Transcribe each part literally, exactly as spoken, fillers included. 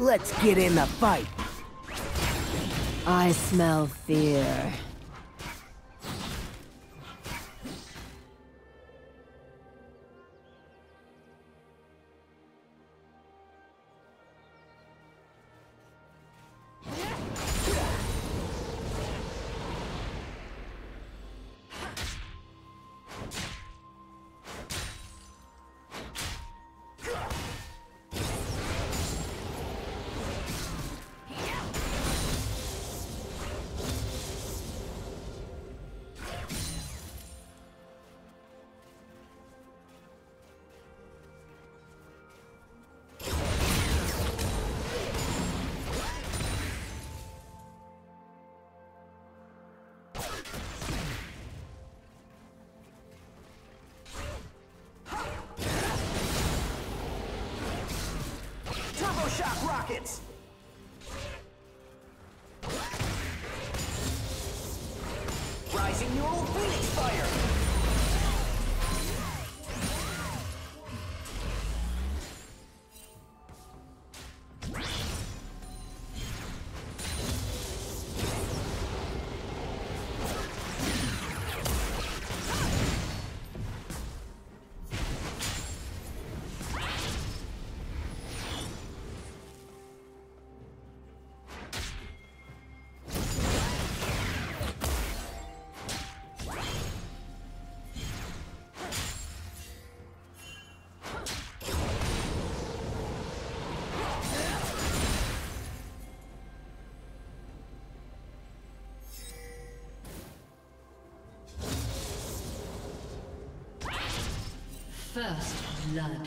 Let's get in the fight. I smell fear. Shock rockets! Rising neural phoenix fire! First blood.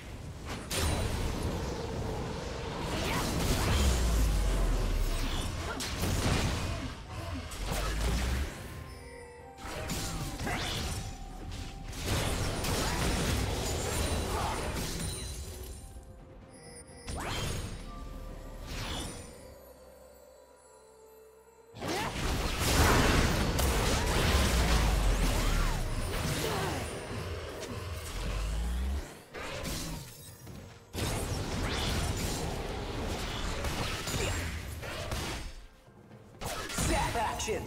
Action!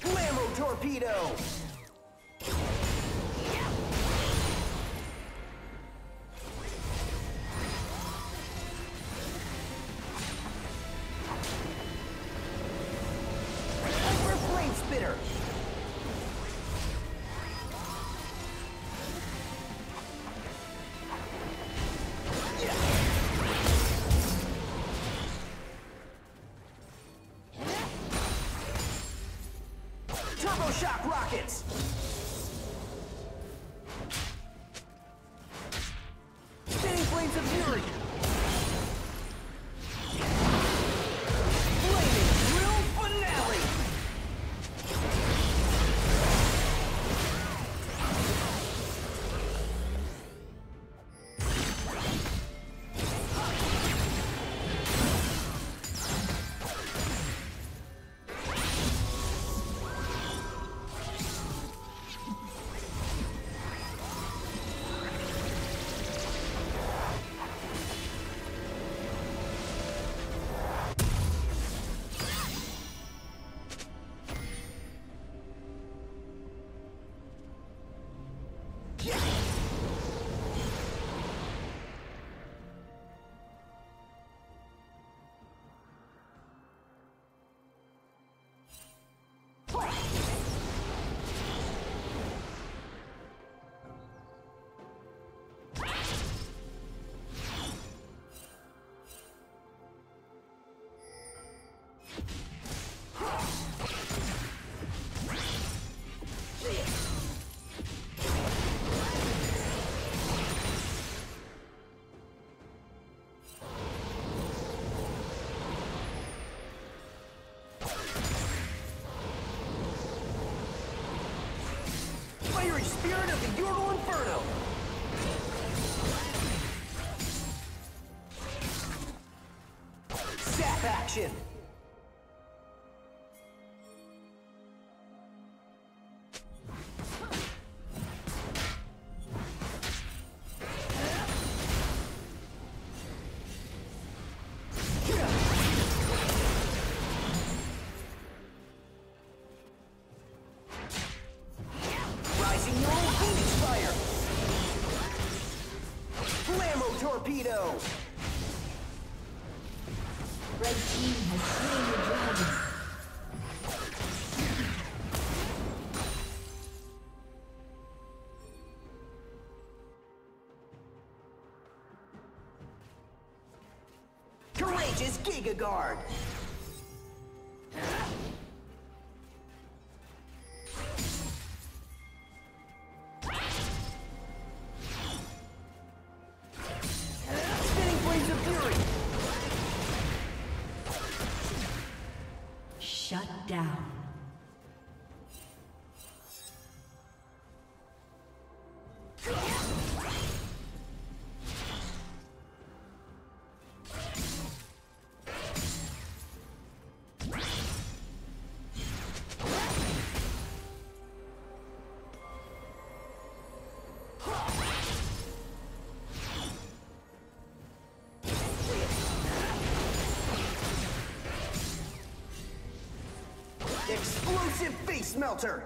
Blammo torpedo! Shock rockets! Spinning flames of fury! Flaming drill finale! Action! Rising your own Phoenix Fire! Flammo Torpedo! Red team has slain the dragon. Courageous Giga Guard. Explosive Face Melter!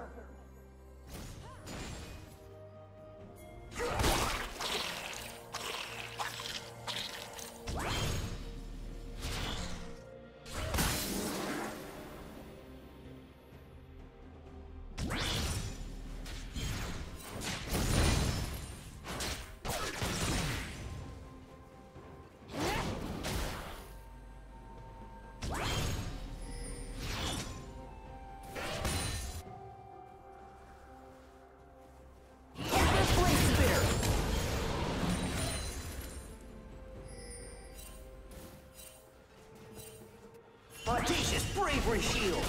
Audacious Bravery Shield!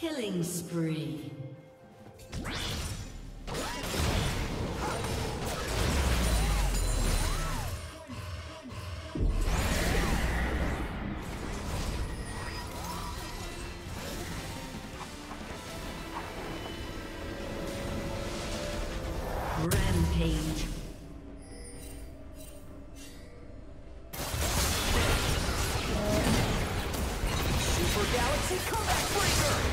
Killing spree. Rampage. Super Galaxy Comeback Breaker!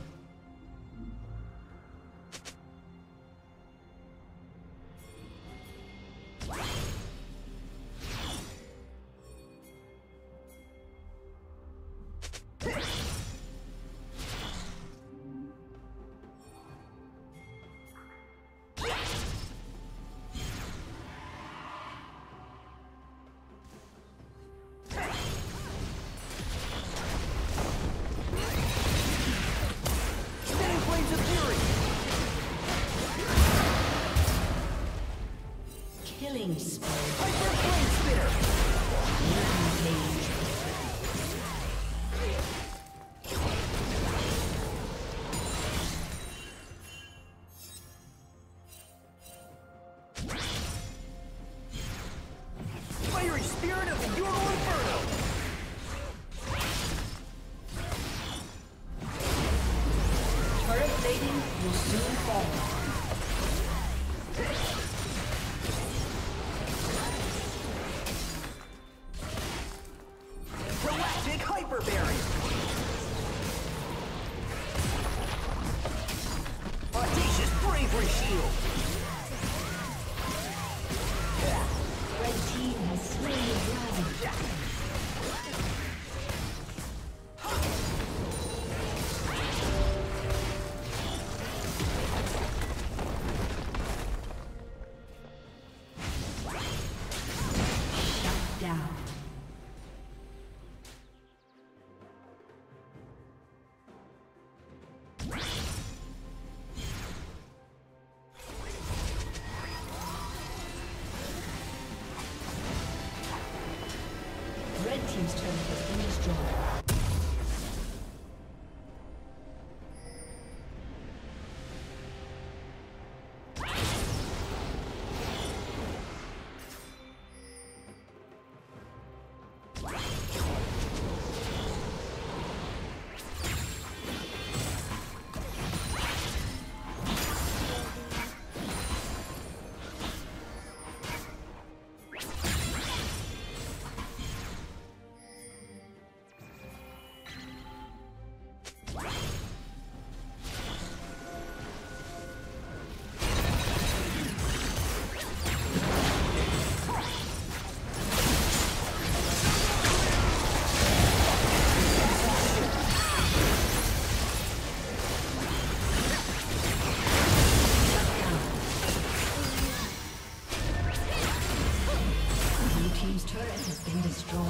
Team's turret has been destroyed.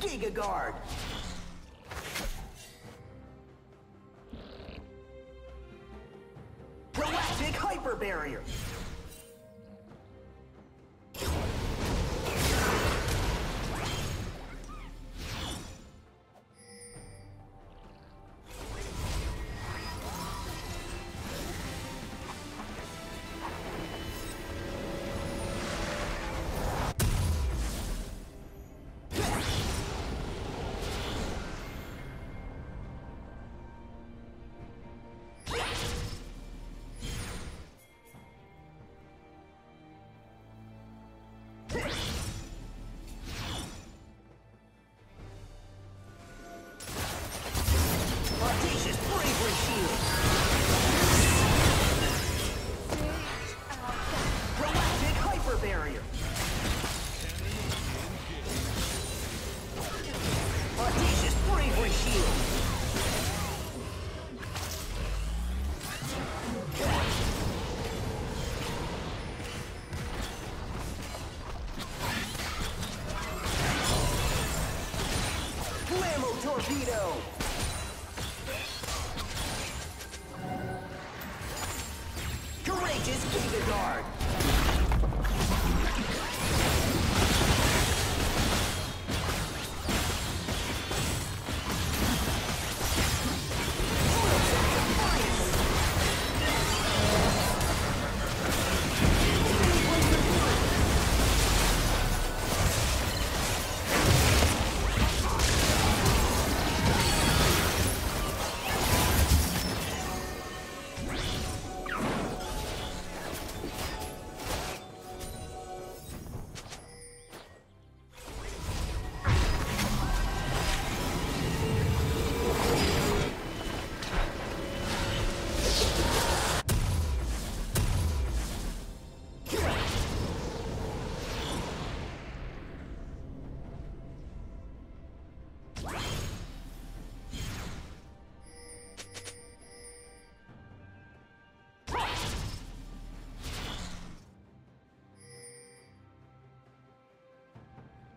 Giga Guard. Proactic Hyper Barrier.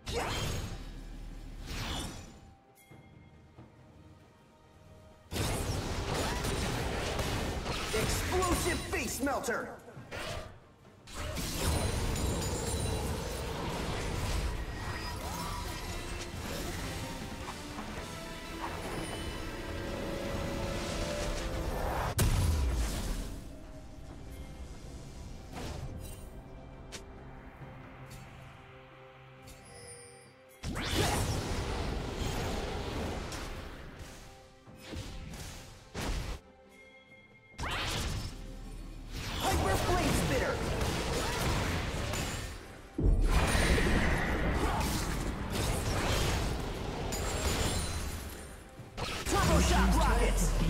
Explosive face melter!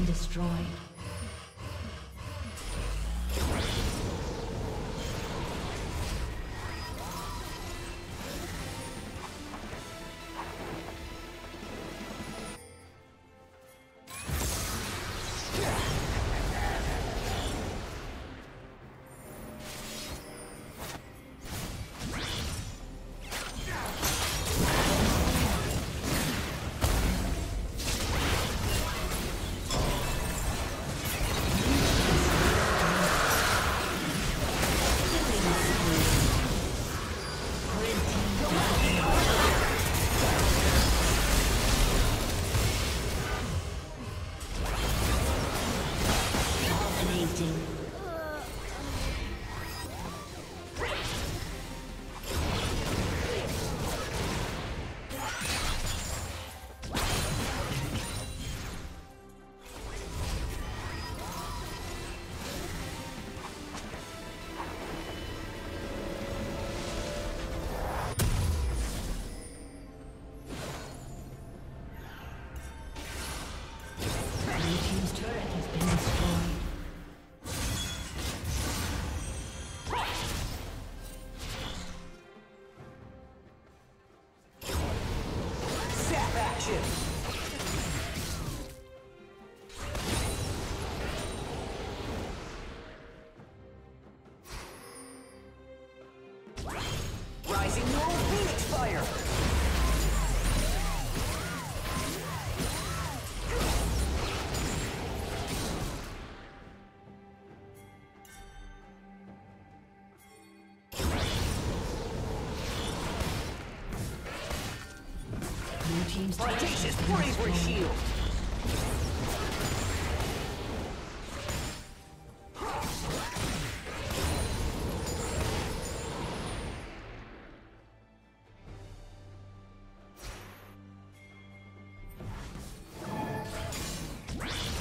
Destroyed. Audacious bravery shield!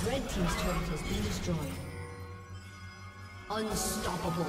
Red team's turret has been destroyed. Unstoppable.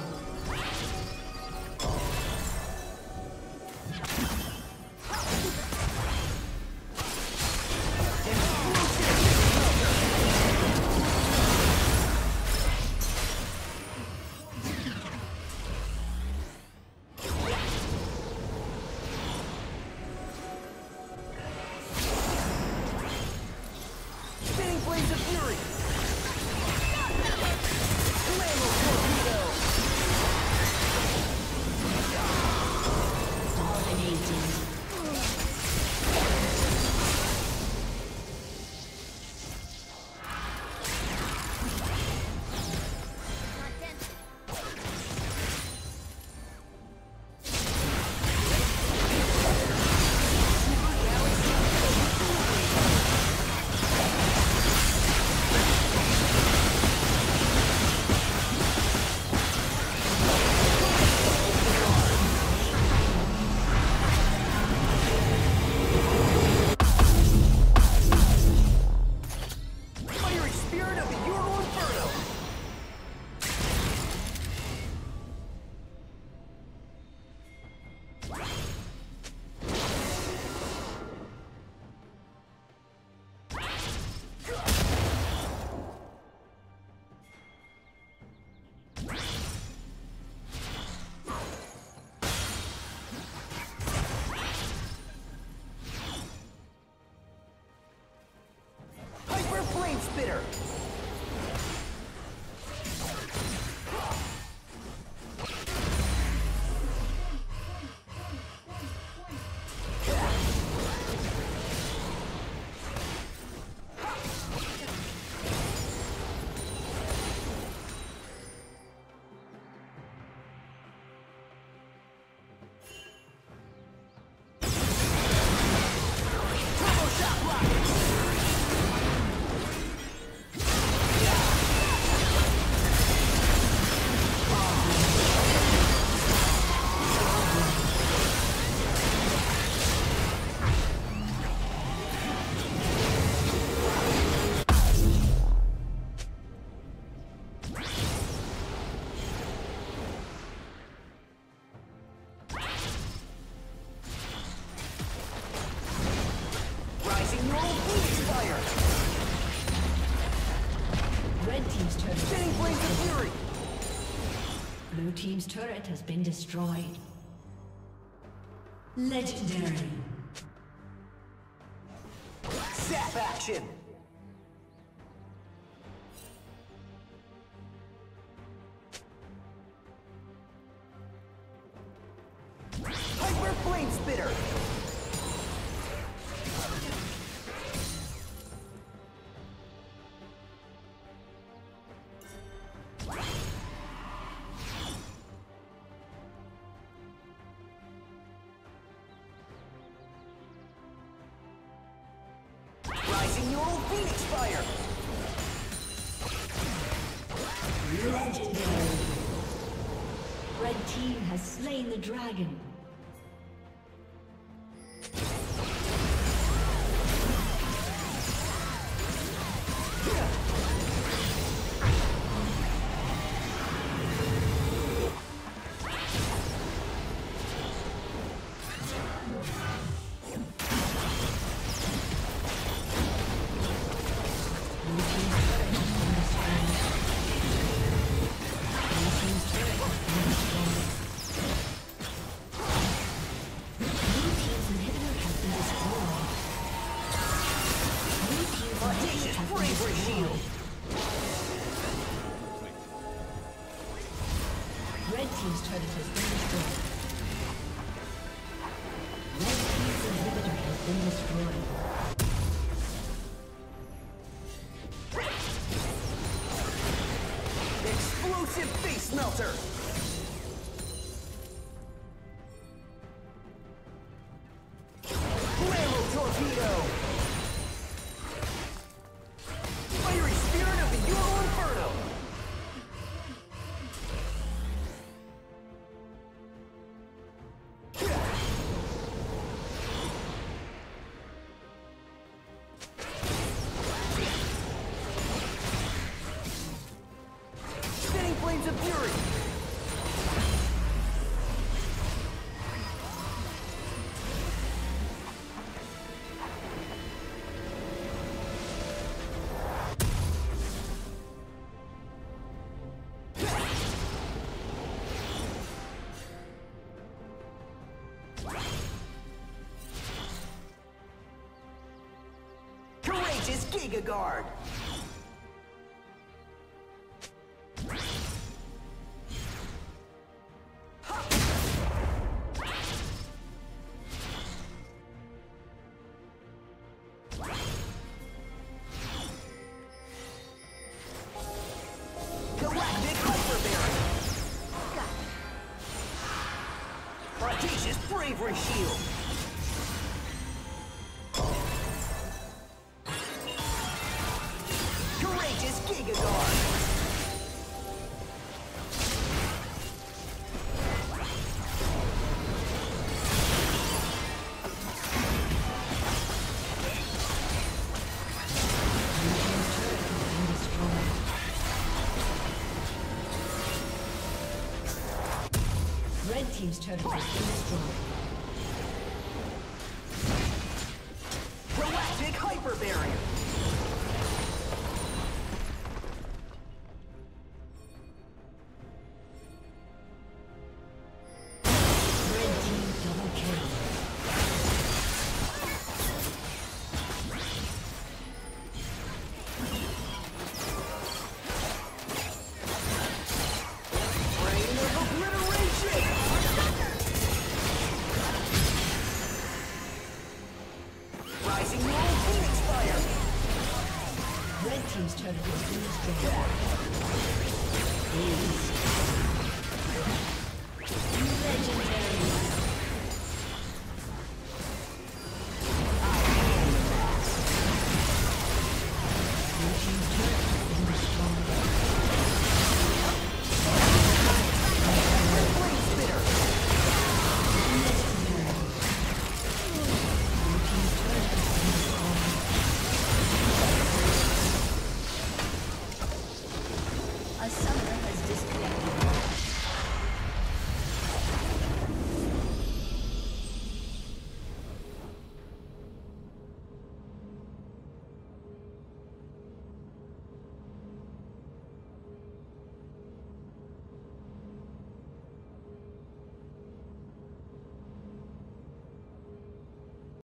Blue team's turret has been destroyed. Legendary. Zap action! Hyper Flame Spitter! The dragon. Is Giga Guard. Team's turret has been destroyed. Galactic Hyper Barrier! Red team's turret has been destroyed.